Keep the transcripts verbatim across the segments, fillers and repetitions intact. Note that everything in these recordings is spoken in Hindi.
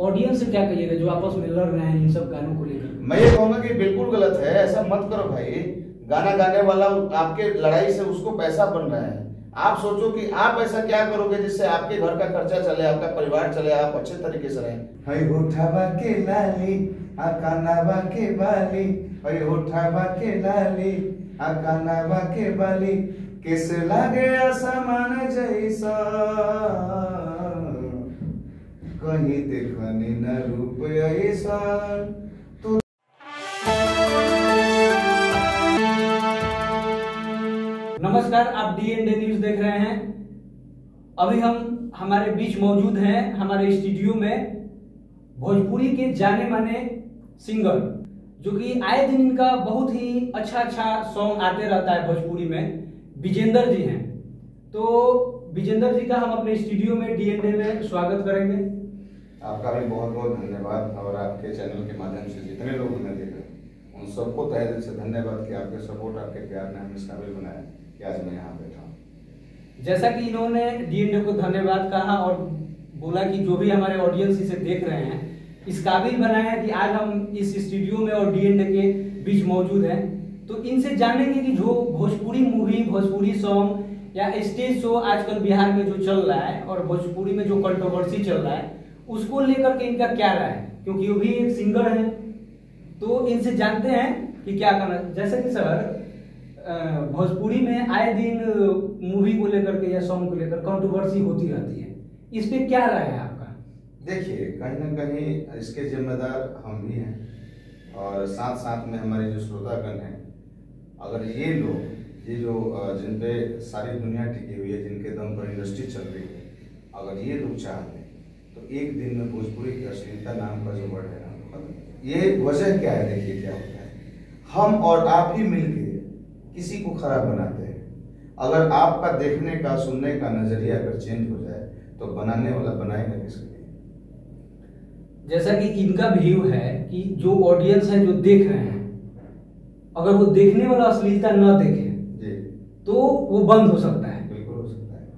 ऑडियंस से क्या कहिएगा जो आपस में लड़ रहे हैं इन सब गानों को लेकर? मैं ये कहूँगा कि बिल्कुल गलत है, ऐसा मत करो भाई। गाना गाने वाला आपके लड़ाई से उसको पैसा बन रहा है। आप सोचो कि आप ऐसा क्या करोगे जिससे आपके घर का खर्चा चले, आपका परिवार चले, आप अच्छे तरीके से रहें। कहीं देखने न रूप ऐसा तो। नमस्कार, आप डी एन डे न्यूज देख रहे हैं। अभी हम हमारे बीच मौजूद हैं हमारे स्टूडियो में भोजपुरी के जाने माने सिंगर, जो कि आए दिन इनका बहुत ही अच्छा अच्छा सॉन्ग आते रहता है भोजपुरी में, विजेंद्र जी हैं। तो विजेंद्र जी का हम अपने स्टूडियो में डी एन डे में स्वागत करेंगे। आपका भी बहुत बहुत धन्यवाद, और आपके चैनल के माध्यम से जितने लोग हमें देख रहे हैं उन सबको तहे दिल से धन्यवाद कि आपके सपोर्ट, आपके प्यार ने हमें शामिल बनाया कि आज मैं यहाँ बैठा हूँ। जैसा कि इन्होंने डी एन डे को धन्यवाद कहा और बोला कि जो भी हमारे ऑडियंस इसे देख रहे हैं इस काबिल बनाया कि आज हम इस स्टूडियो में और डी एन डे के बीच मौजूद हैं। तो इनसे जानेंगे कि जो भोजपुरी मूवी, भोजपुरी सॉन्ग या स्टेज शो आजकल बिहार में जो चल रहा है और भोजपुरी में जो कंट्रोवर्सी चल रहा है उसको लेकर के इनका क्या राय है, क्योंकि वो भी एक सिंगर है। तो इनसे जानते हैं कि क्या करना। जैसे कि सर, भोजपुरी में आए दिन मूवी को लेकर के या सॉन्ग को लेकर कंट्रोवर्सी होती रहती है, इस पर क्या राय है आपका? देखिए, कहीं ना कहीं इसके जिम्मेदार हम ही हैं, और साथ साथ में हमारे जो श्रोतागण हैं, अगर ये लोग, ये जो जिन पे सारी दुनिया टिकी हुई है, जिनके दम पर इंडस्ट्री चल रही है, अगर ये लोग चाहते हैं तो एक दिन में भोजपुरी की अश्लीलता नाम का जो वर्ड है ना, ये वजह क्या है? देखिए क्या होता है, हम और आप ही मिलके किसी को खराब बनाते हैं। अगर आपका देखने का, सुनने का नजरिया अगर चेंज हो जाए तो बनाने वाला बनाएगा किसके लिए? जैसा कि इनका व्यू है कि जो ऑडियंस है, जो देख रहे हैं, अगर वो देखने वाला अश्लीलता ना देखे तो वो बंद हो सकता है। बिल्कुल हो सकता है,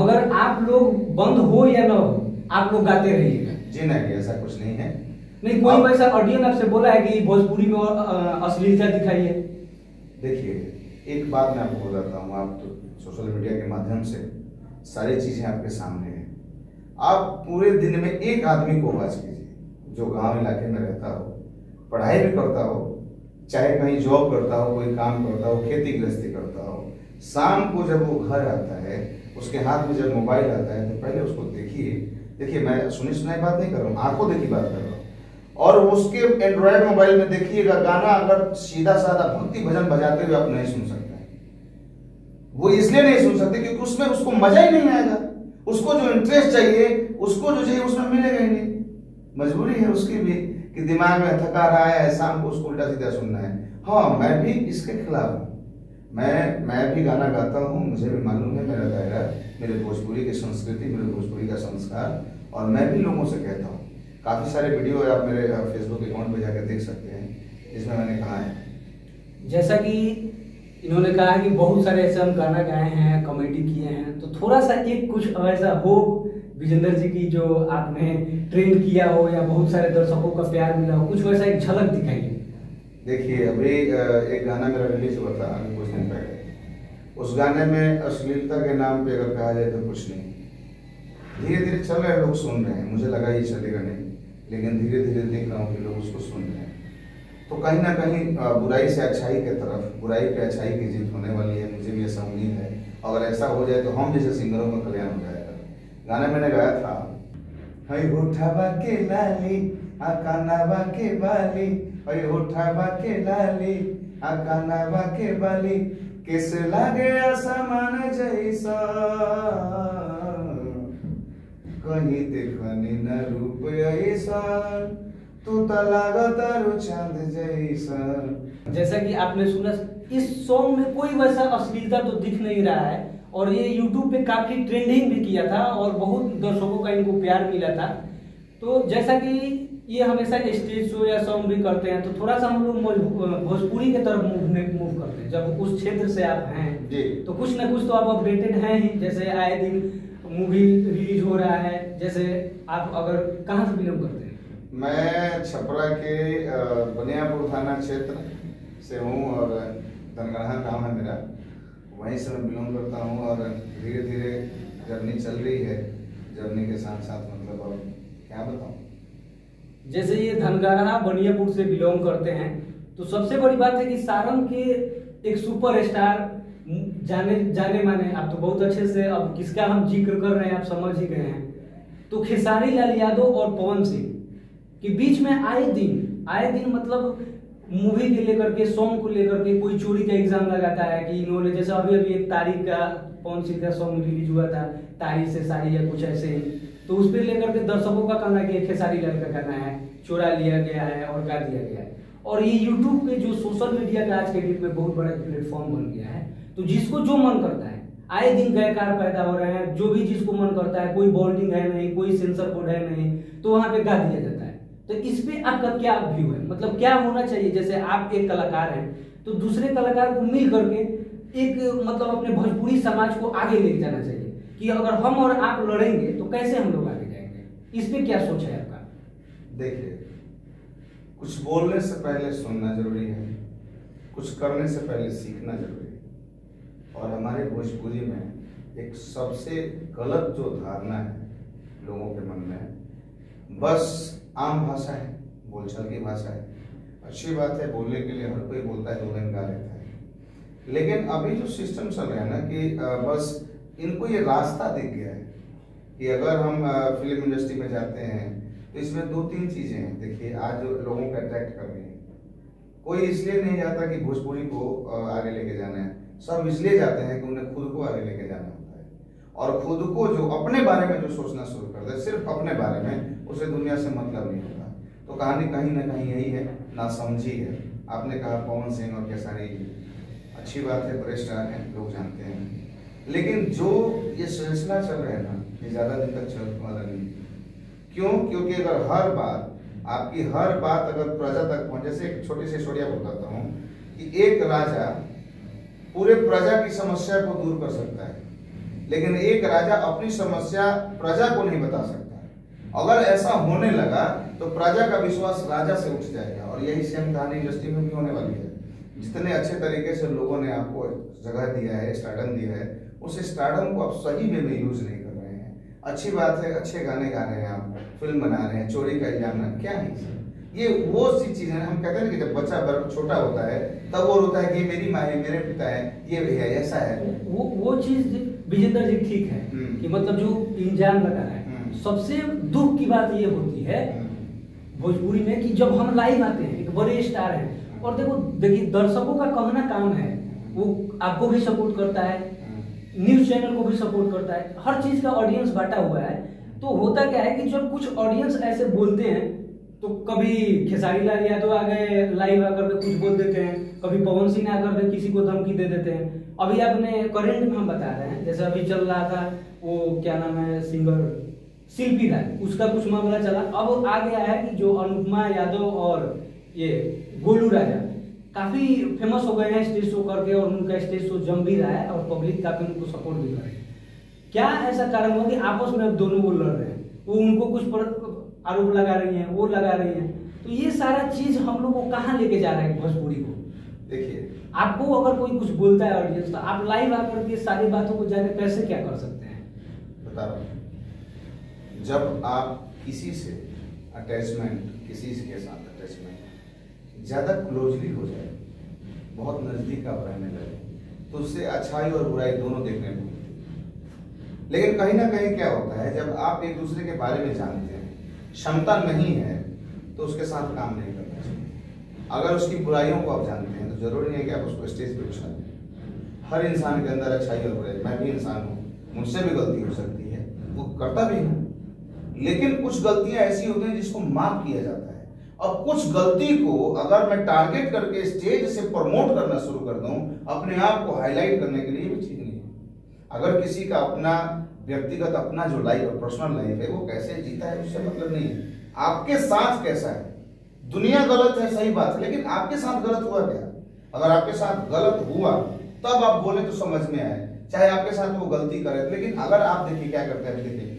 मगर आप लोग बंद हो या ना हो, आप लोग गाते रहिएगा। जी नहीं, ऐसा कुछ नहीं है। नहीं, कोई वैसा ऑडियंस आपसे बोला है कि भोजपुरी में अश्लीलता दिखाइए? देखिए, एक बात मैं आपको बताता हूँ, आप तो सोशल मीडिया के माध्यम से सारी चीजें आपके सामने हैं। आप पूरे दिन में एक आदमी को आवाज कीजिए जो गाँव इलाके में रहता हो, पढ़ाई भी करता हो, चाहे कहीं जॉब करता हो, कोई काम करता हो, खेती गृहस्थी करता हो, शाम को जब वो घर आता है, उसके हाथ में जब मोबाइल आता है, तो पहले उसको देखिए। देखिए, मैं सुनी सुनाई बात नहीं कर रहा हूँ, आंखों देखी बात कर रहा हूँ। और उसके एंड्रॉयड मोबाइल में देखिएगा, गाना अगर सीधा साधा भक्ति भजन बजाते हुए आप नहीं सुन सकते। वो इसलिए नहीं सुन सकते क्योंकि उसमें उसको मजा ही नहीं आएगा। उसको जो इंटरेस्ट चाहिए, उसको जो चाहिए उसमें मिलेगा ही नहीं। मजबूरी है उसकी भी कि दिमाग में थका रहा है, शाम को उसको उल्टा सीधा सुनना है। हाँ, मैं भी इसके खिलाफ हूँ। मैं मैं भी गाना गाता हूँ, मुझे भी मालूम है मेरा दायरा, मेरे भोजपुरी की संस्कृति, मेरे भोजपुरी का संस्कार, और मैं भी लोगों से कहता हूँ। काफ़ी सारे वीडियो आप मेरे फेसबुक अकाउंट पर जाकर देख सकते हैं, इसमें मैंने कहा है। जैसा कि इन्होंने कहा कि बहुत सारे ऐसे हम गाना गाए हैं, कॉमेडी किए हैं, तो थोड़ा सा एक कुछ ऐसा हो विजेंद्र जी की जो आपने ट्रेंड किया हो या बहुत सारे दर्शकों का प्यार मिला हो, कुछ वैसा एक झलक दिखाइए। देखिए, अभी एक गाना मेरा रिलीज हुआ था कुछ दिन पहले, उस गाने में अश्लीलता के नाम पे अगर कहा जाए तो कुछ नहीं। धीरे धीरे चल रहे, लोग सुन रहे हैं, मुझे लगा ये चलेगा नहीं, लेकिन धीरे धीरे देख रहा हूँ कि लोग उसको सुन रहे हैं। तो कहीं ना कहीं बुराई से अच्छाई की तरफ, बुराई पे अच्छाई की जीत होने वाली है, मुझे भी ऐसा उम्मीद है। अगर ऐसा हो जाए तो हम जैसे सिंगरों का कल्याण हो जाएगा। गाना मैंने गाया था, हई होठावा के लाली आ कानावा के बाली, हई होठावा के लाली आ कानावा के बाली, कैसे लागे आसमान जैसा, कहीं देखने न रूप ऐसा, तू तो लागत रो चांद जैसा। जैसा कि आपने सुना, इस सॉन्ग में कोई वैसा अश्लीलता तो दिख नहीं रहा है, और ये YouTube पे काफ़ी ट्रेंडिंग भी किया था और बहुत दर्शकों का इनको प्यार मिला था। तो जैसा कि ये हमेशा स्टेज शो या सॉन्ग भी करते हैं, तो थोड़ा सा हम लोग भोजपुरी की तरफ मूव मूव करते हैं। जब उस क्षेत्र से आप हैं तो कुछ ना कुछ तो आप अपडेटेड हैं ही। जैसे आए दिन मूवी रिलीज हो रहा है, जैसे आप अगर कहाँ से बिलोंग करते हैं? मैं छपरा के बनियापुर थाना क्षेत्र से हूँ और धनगढ़ा गाँव है मेरा, वहीं से मैं बिलोंग करता हूँ। और धीरे धीरे जर्नी चल रही है, जर्नी के साथ साथ मतलब और क्या बताऊँ। जैसे ये धनगढ़ा बनियापुर से बिलोंग करते हैं, तो सबसे बड़ी बात है कि सारंग के एक सुपरस्टार जाने जाने माने आप तो बहुत अच्छे से, अब किसका हम जिक्र कर रहे हैं आप समझ ही गए हैं। तो खेसारी लाल यादव और पवन सिंह के बीच में आए दिन आए दिन मतलब मूवी के लेकर के, सॉन्ग को लेकर के कोई चोरी का एग्जाम लगाता है कि इन्होंने, जैसे अभी अभी एक तारीख का पवन सिंह का सॉन्ग रिलीज हुआ था, तारीख से सारी या कुछ ऐसे ही, तो उस पर लेकर के दर्शकों का कहना कि खेसारी लाल का कहना है चोरा लिया गया है और गा दिया गया है। और ये यूट्यूब के जो सोशल मीडिया का आज के डेट में बहुत बड़ा प्लेटफॉर्म बन गया है, तो जिसको जो मन करता है आए दिन गैरकार पैदा हो रहे हैं, जो भी जिसको मन करता है, कोई बॉर्डिंग है नहीं, कोई सेंसर बोर्ड है नहीं, तो वहां पे गा दिया जाता है। तो इस पे आपका क्या व्यू है, मतलब क्या होना चाहिए? जैसे आप एक कलाकार हैं तो दूसरे कलाकार को मिल करके एक मतलब अपने भोजपुरी समाज को आगे ले जाना चाहिए कि अगर हम और आप लड़ेंगे तो कैसे हम लोग आगे जाएंगे, इस पर क्या सोच है आपका? देखिए, कुछ बोलने से पहले सुनना जरूरी है, कुछ करने से पहले सीखना जरूरी है। और हमारे भोजपुरी में एक सबसे गलत जो धारणा है लोगों के मन में, बस आम भाषा है, बोलचाल की भाषा है। अच्छी बात है, बोलने के लिए हर कोई बोलता है, दो दिन गा लेता है, लेकिन अभी जो सिस्टम चल रहा है ना कि बस इनको ये रास्ता दिख गया है कि अगर हम फिल्म इंडस्ट्री में जाते हैं तो इसमें दो तीन चीज़ें हैं। देखिए, आज जो लोगों को अट्रैक्ट कर रही है, कोई इसलिए नहीं जाता कि भोजपुरी को आगे लेके जाना है, सब इसलिए जाते हैं कि उन्हें खुद को आगे लेके जाना होता है। और खुद को जो अपने बारे में जो सोचना शुरू कर दे, सिर्फ अपने बारे में, उसे दुनिया से मतलब नहीं होता। तो कहानी कहीं ना कहीं यही है, ना समझी है। आपने कहा पवन सिंह और खेसारी, अच्छी बात है, बड़े स्टार हैं, लोग जानते हैं, लेकिन जो ये सिलसिला चल रहा है ना, ये ज़्यादा दिन तक चल वाला नहीं। क्यों? क्योंकि अगर हर बात आपकी हर बात अगर प्रजा तक पहुँचे, जैसे एक छोटी सी स्टोरिया बताता हूँ कि एक राजा पूरे प्रजा की समस्या को दूर कर सकता है, लेकिन एक राजा अपनी समस्या प्रजा को नहीं बता सकता है। अगर ऐसा होने लगा तो प्रजा का विश्वास राजा से उठ जाएगा। और यही सेम कहानी इंडस्ट्री में भी होने वाली है। जितने अच्छे तरीके से लोगों ने आपको जगह दिया है, स्टार्डम दिया है, उस स्टार्डम को आप सही वे में यूज नहीं कर रहे हैं। अच्छी बात है, अच्छे गाने गा रहे हैं, आप फिल्म बना रहे हैं, चोरी का इल्जाम ना, क्या है ये? वो सी चीजें हम कहते हैं कि जब बच्चा बर्फ छोटा होता है तब वो रोता है कि मेरी माँ है, मेरे पिता है, ये भी है, ऐसा है। वो वो चीज विजेंद्र जी ठीक है कि मतलब जो इंजाम लगा है। सबसे दुख की बात ये होती है भोजपुरी में कि जब हम लाइव आते हैं, एक बड़े स्टार है, और देखो देखिए दर्शकों का कहना काम है, वो आपको भी सपोर्ट करता है, न्यूज चैनल को भी सपोर्ट करता है, हर चीज का ऑडियंस बांटा हुआ है। तो होता क्या है कि जब कुछ ऑडियंस ऐसे बोलते हैं तो कभी खेसारी लाल यादव आ गए लाइव आकर के कुछ बोल देते हैं, कभी पवन सिंह आकर के किसी को धमकी दे देते हैं। अभी आपने करंट में हम बता रहे हैं, जैसे अभी चल रहा था वो क्या नाम है सिंगर शिल्पी राय, उसका कुछ मामला चला। अब आ गया है कि जो अनुपमा यादव और ये गोलू राजा काफी फेमस हो गए हैं स्टेज शो करके, और उनका स्टेज शो जम भी रहा है और पब्लिक काफी उनको सपोर्ट भी कर रही है। क्या ऐसा कारण हुआ कि आपस में दोनों वो लड़ रहे हैं, वो उनको कुछ पर... आरोप लगा रही हैं, वो लगा रही हैं, तो ये सारा चीज हम लोग को कहाँ लेके जा रहा है भोजपुरी को? देखिए, आपको अगर कोई कुछ बोलता है ऑडियंस तो आप लाइव आकर के सारी बातों को जाकर कैसे क्या कर सकते हैं, बता रहा हूँ। जब आप किसी से अटैचमेंट, किसी के साथ अटैचमेंट ज्यादा क्लोजली हो जाए, बहुत नजदीक आप रहने लगे, तो उससे अच्छाई और बुराई दोनों देखने को मिलती। लेकिन कहीं ना कहीं क्या होता है, जब आप एक दूसरे के बारे में जानते हैं, क्षमता नहीं है, तो उसके साथ काम नहीं करना चाहिए। अगर उसकी बुराइयों को आप जानते हैं तो जरूरी नहीं है कि आप उसको स्टेज पर उछाल दें। हर इंसान के अंदर अच्छाई और बुराई, मैं भी इंसान हूँ, मुझसे भी गलती हो सकती है, वो करता भी हूँ, लेकिन कुछ गलतियाँ ऐसी होती हैं जिसको माफ किया जाता है। और कुछ गलती को अगर मैं टारगेट करके स्टेज से प्रमोट करना शुरू कर दूँ, अपने आप को हाईलाइट करने के लिए भी ठीक नहीं है। अगर किसी का अपना व्यक्तिगत, अपना जो लाइफ और पर्सनल लाइफ है, वो कैसे जीता है उससे मतलब नहीं है। आपके साथ कैसा है, दुनिया गलत है, सही बात है, लेकिन आपके साथ गलत हुआ क्या? अगर आपके साथ गलत हुआ तब आप बोले तो समझ में आए, चाहे आपके साथ वो गलती करे, लेकिन अगर आप देखिए क्या करते हैं, देखिए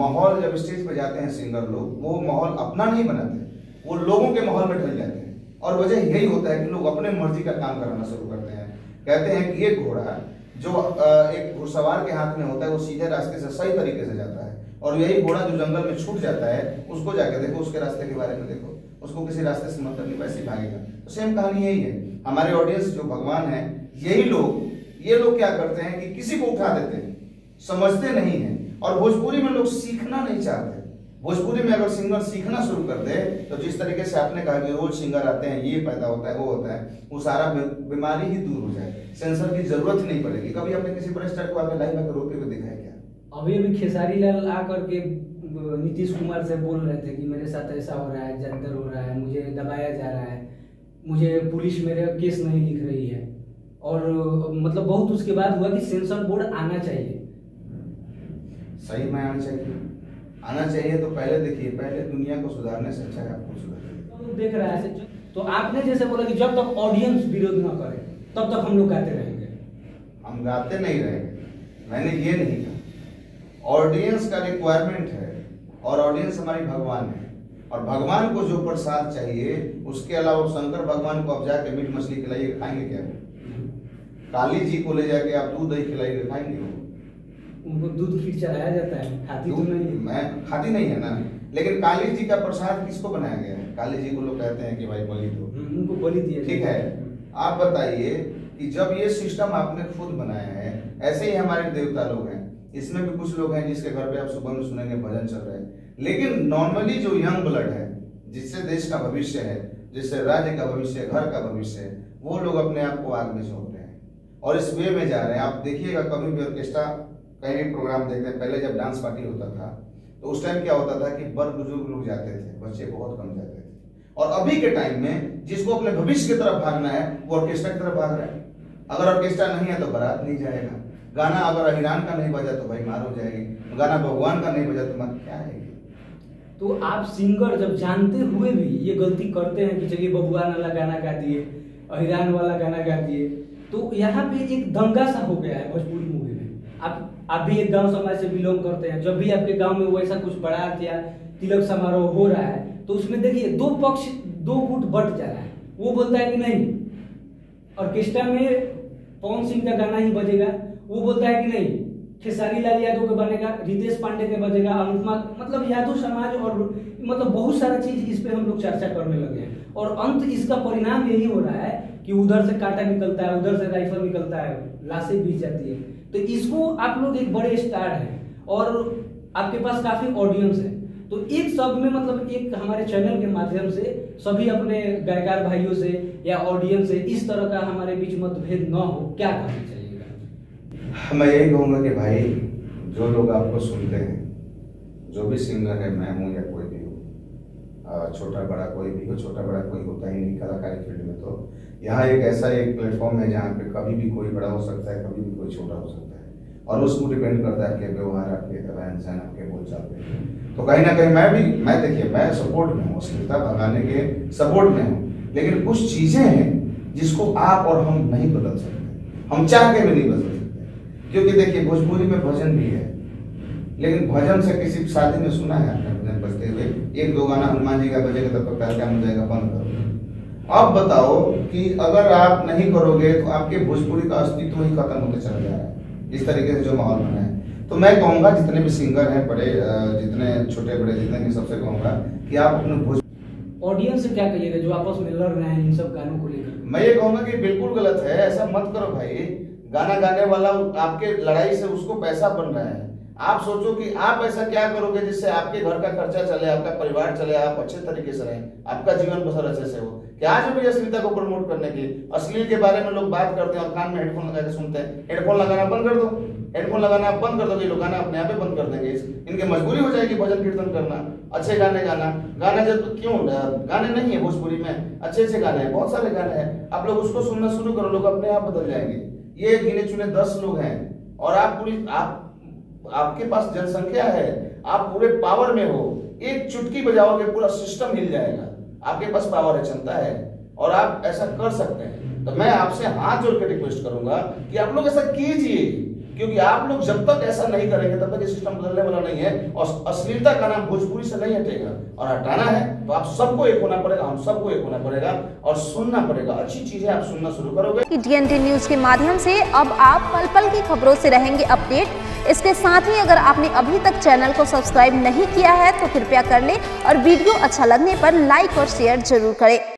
माहौल जब स्टेज पर जाते हैं सिंगर लोग, वो माहौल अपना नहीं बनाते, वो लोगों के माहौल में ढल जाते हैं। और वजह यही होता है कि लोग अपने मर्जी का काम कराना शुरू करते हैं। कहते हैं कि ये घोड़ा जो एक घुड़सवार के हाथ में होता है वो सीधे रास्ते से सही तरीके से जाता है, और यही घोड़ा जो जंगल में छूट जाता है उसको जाके देखो, उसके रास्ते के बारे में देखो, उसको किसी रास्ते से मतलब नहीं, वैसे भागेगा। तो सेम कहानी यही है, हमारे ऑडियंस जो भगवान है, यही लोग ये लोग क्या करते हैं कि किसी को उठा देते हैं, समझते नहीं है। और भोजपुरी में लोग सीखना नहीं चाहते। भोजपुरी में अगर सिंगर सीखना शुरू कर दे तो जिस तरीके से आपने कहा कि रोज सिंगर आते हैं, ये पैदा होता है, वो होता है, वो सारा बीमारी ही दूर हो जाए, सेंसर की जरूरत नहीं पड़ेगी। कभी आपने किसी बड़े स्टार को आपने लाइव में रोके हुए दिखाया क्या? अभी अभी खेसारी लाल आकर के नीतीश कुमार से बोल रहे थे कि मेरे साथ ऐसा हो रहा है, जंतर हो रहा है, मुझे दबाया जा रहा है, मुझे पुलिस मेरे केस नहीं लिख रही है। और मतलब बहुत उसके बाद हुआ कि सेंसर बोर्ड आना चाहिए, सही में आना चाहिए। आना चाहिए तो पहले देखिए, पहले दुनिया को सुधारने से अच्छा है आपको सुधार। देख रहा है तो आपने जैसे बोला कि जब तक ऑडियंस विरोध न करे तब तक हम लोग गाते रहेंगे। हम गाते नहीं रहेंगे, मैंने ये नहीं कहा। ऑडियंस का रिक्वायरमेंट है और ऑडियंस हमारी भगवान है, और भगवान को जो प्रसाद चाहिए उसके अलावा शंकर भगवान को आप जाके मीट मछली खिलाइए, खाएंगे क्या? काली जी को ले जाके आप दूध दही खिलाइए, खाएंगे? उनको दूध खीर चढ़ाया जाता है, खाती तो नहीं, मैं खाती नहीं है ना। लेकिन काली जी का प्रसाद किसको बनाया गया है? काली जी को लोग कहते हैं कि भाई बलि दो, उनको बलि दिया। ठीक है, आप बताइए कि जब ये सिस्टम आपने खुद बनाया है, ऐसे ही हमारे देवता लोग हैं, इसमें भी कुछ लोग हैं जिसके घर पे आप सुबह में सुनेंगे भजन चल रहे हैं। लेकिन नॉर्मली जो यंग ब्लड है, जिससे देश का भविष्य है, जिससे राज्य का भविष्य, घर का भविष्य है, वो लोग अपने आप को आग में झोंकते हैं और इस वे में जा रहे हैं। आप देखिएगा कभी भी ऑर्केस्ट्रा कहीं भी प्रोग्राम देखते हैं, पहले जब डांस पार्टी होता था तो उस टाइम क्या होता था कि बड़ बुजुर्ग लोग जाते थे, बच्चे बहुत कम जाते थे। और अभी के टाइम में जिसको अपने भविष्य की तरफ भागना है वो ऑर्केस्ट्रा की तरफ भाग रहा है। अगर ऑर्केस्ट्रा नहीं है तो बारात नहीं जाएगा, गाना अगर अहिरान का नहीं बजा तो भाई मार हो जाएगी, गाना भगवान का नहीं बजा तो मार क्या है। तो आप सिंगर जब जानते हुए भी ये गलती करते हैं कि चलिए भगवान वाला गाना गा दिए, अहिरान वाला गाना गा दिए, तो यहाँ पे एक दंगा सा हो गया है भोजपुरी मूवी में। आप आप भी एक गांव समाज से बिलोंग करते हैं, जब भी आपके गांव में वो ऐसा कुछ बारात या तिलक समारोह हो रहा है तो उसमें देखिए दो पक्ष, दो गुट बट जा रहा है। वो बोलता है कि नहीं ऑर्केस्ट्रा में पवन सिंह का गाना ही बजेगा, वो बोलता है कि नहीं खेसारी लाल यादव का बनेगा, रितेश पांडे का बजेगा, अनुपमा, मतलब यादव समाज और मतलब बहुत सारा चीज इस पर हम लोग चर्चा करने लगे हैं। और अंत इसका परिणाम यही हो रहा है कि उधर से कांटा निकलता है, उधर से राइफल निकलता है, लाशें बीछ जाती है। तो इसको आप लोग एक बड़े स्टार हैं और आपके पास काफी ऑडियंस है, तो एक सब में मतलब एक हमारे चैनल के माध्यम से सभी अपने गायकार भाइयों से या ऑडियंस से इस तरह का हमारे बीच मतभेद न हो, क्या कहना चाहिएगा? मैं यही कहूँगा कि भाई जो लोग आपको सुनते हैं, जो भी सिंगर है, मैं हूँ या कोई भी हो, छोटा बड़ा कोई भी हो, छोटा बड़ा कोई होता ही नहीं कलाकारी फील्ड में, तो यहाँ एक ऐसा एक प्लेटफॉर्म है जहाँ पे कभी भी कोई बड़ा हो सकता है, कभी भी कोई छोटा हो सकता है, और उसको डिपेंड करता है कि व्यवहार आपके, रहन सहन आपके, बोलचाल पे। तो कहीं ना कहीं मैं भी मैं देखिए मैं सपोर्ट में हूँ, अश्लीलता भगाने के सपोर्ट में हूँ, लेकिन कुछ चीज़ें हैं जिसको आप और हम नहीं बदल सकते, हम चाह के भी नहीं बदल सकते। क्योंकि देखिए भोजपुरी में भजन भी है, लेकिन भजन से किसी शादी में सुना है आपने भजन बजते हुए, एक दो गाना हनुमान जी का बजेगा तब तक कार्यक्रम हो जाएगा, बंद करो। अब बताओ कि अगर आप नहीं करोगे तो आपके भोजपुरी का अस्तित्व ही खत्म होते चला जा रहा है, इस तरीके से जो माहौल बना है। तो मैं कहूँगा जितने भी सिंगर हैं, बड़े जितने छोटे बड़े जितने भी, सबसे कहूँगा कि आप अपने भोज ऑडियंस से क्या कहिएगा जो आपस में लड़ रहे हैं इन सब गानों को लेकर? मैं ये कहूँगा कि बिल्कुल गलत है, ऐसा मत करो भाई। गाना गाने वाला आपके लड़ाई से उसको पैसा बन रहा है, आप सोचो कि आप ऐसा क्या करोगे जिससे आपके घर का खर्चा चले, आपका परिवार चले, आप अच्छे तरीके से रहें, आपका जीवन बसर अच्छे से हो। क्या आज भी अश्लीलता को प्रमोट करने की, अश्लील के बारे में लोग बात करते हैं और कान में हेडफोन लगा के सुनते हैं। हेडफोन लगाना बंद कर दो, हेडफोन लगाना आप बंद कर दोगे, लोग गाना अपने आप ही बंद कर देंगे। इनके मजबूरी हो जाएगी भजन कीर्तन करना, अच्छे गाने गाना। गाना जब क्यों गाने नहीं है भोजपुरी में, अच्छे अच्छे गाने हैं, बहुत सारे गाने हैं, आप लोग उसको सुनना शुरू करो, लोग अपने आप बदल जाएंगे। ये गिने चुने दस लोग हैं और आप पूरी आप आपके पास जनसंख्या है, आप पूरे पावर में हो, एक चुटकी बजाओगे पूरा सिस्टम हिल जाएगा। आपके पास पावर है, क्षमता है, और आप ऐसा कर सकते हैं। तो मैं आपसे हाथ जोड़ के रिक्वेस्ट करूंगा कि आप लोग ऐसा कीजिए क्योंकि आप लोग जब तक ऐसा नहीं करेंगे तब तक ये सिस्टम बदलने वाला नहीं है। और अश्लीलता का नाम भोजपुरी से नहीं हटेगा, और हटाना है तो आप सबको एक होना पड़ेगा, हम सबको एक होना पड़ेगा और सुनना पड़ेगा। अच्छी चीजें आप सुनना शुरू करोगे। डी एन डे न्यूज के माध्यम से अब आप पल पल की खबरों से रहेंगे अपडेट। इसके साथ ही अगर आपने अभी तक चैनल को सब्सक्राइब नहीं किया है तो कृपया कर लें और वीडियो अच्छा लगने पर लाइक और शेयर जरूर करें।